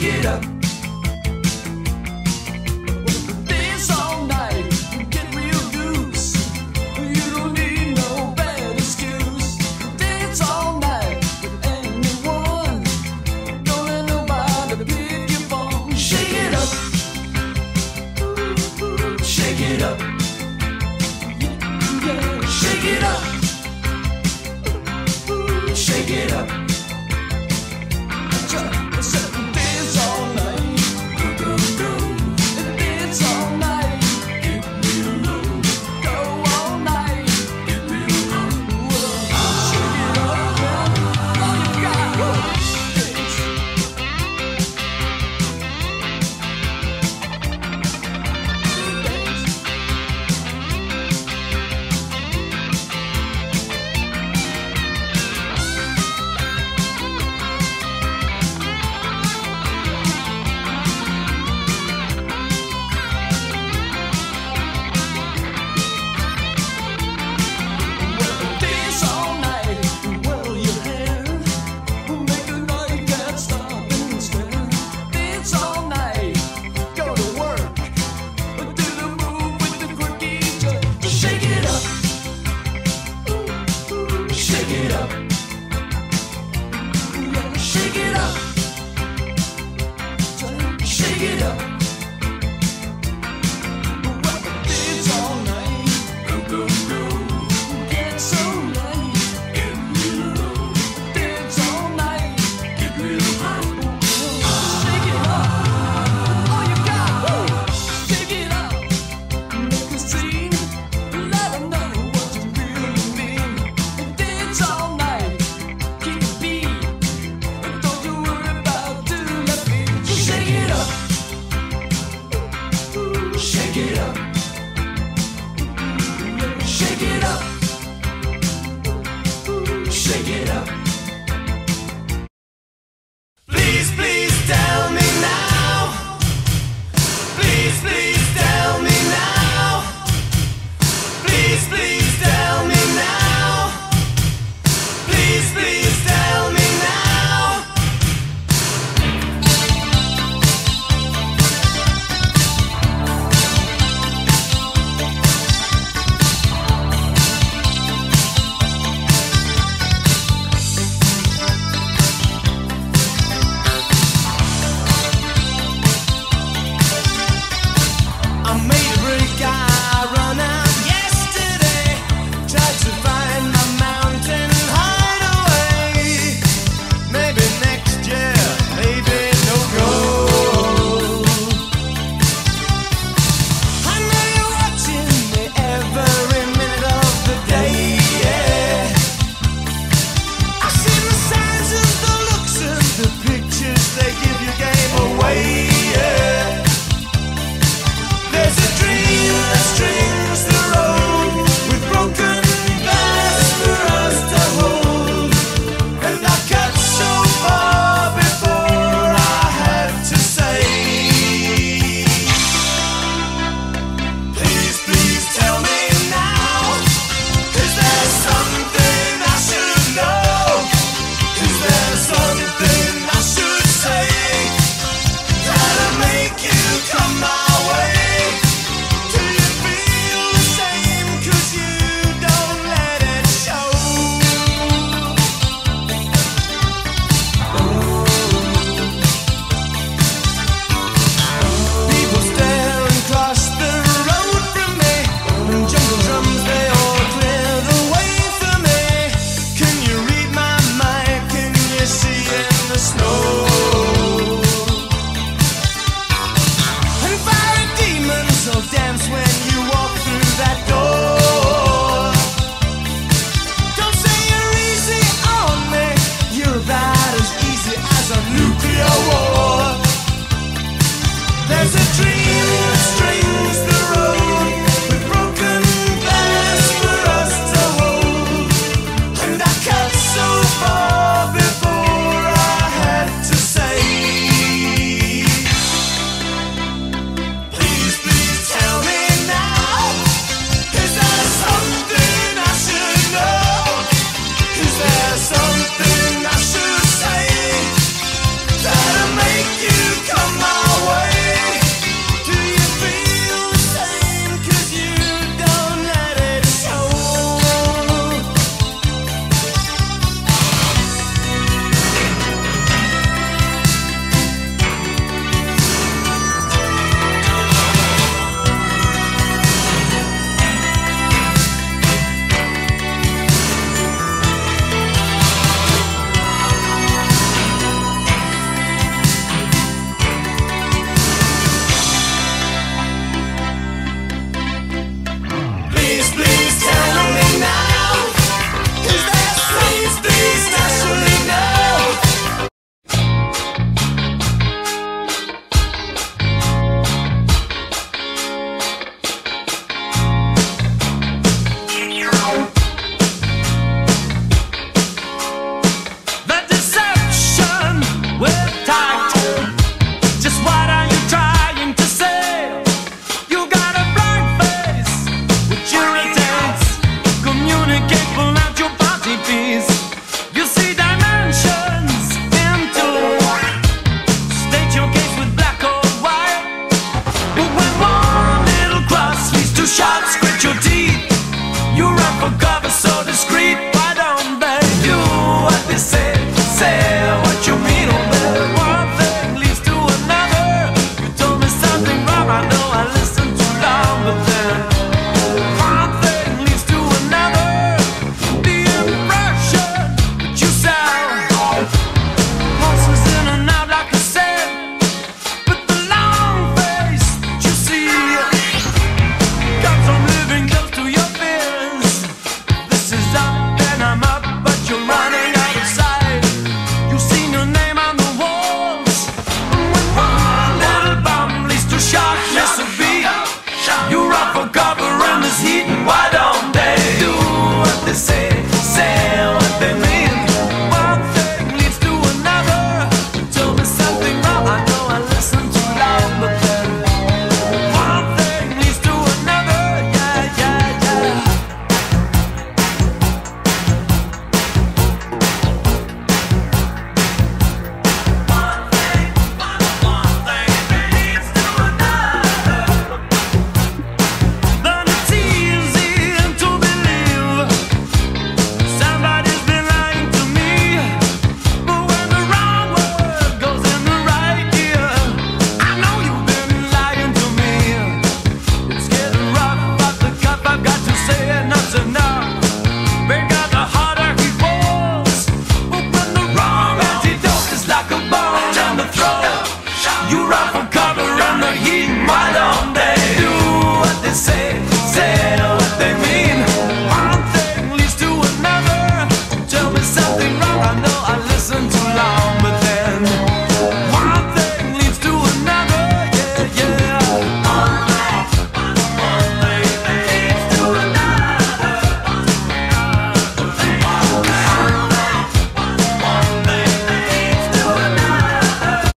pick it up. Dance all night, get real loose. You don't need no bad excuse. Dance all night with anyone. Don't let nobody pick your phone. Shake it up. Shake it up. Yeah, shake it up. Shake it up. Shake it up.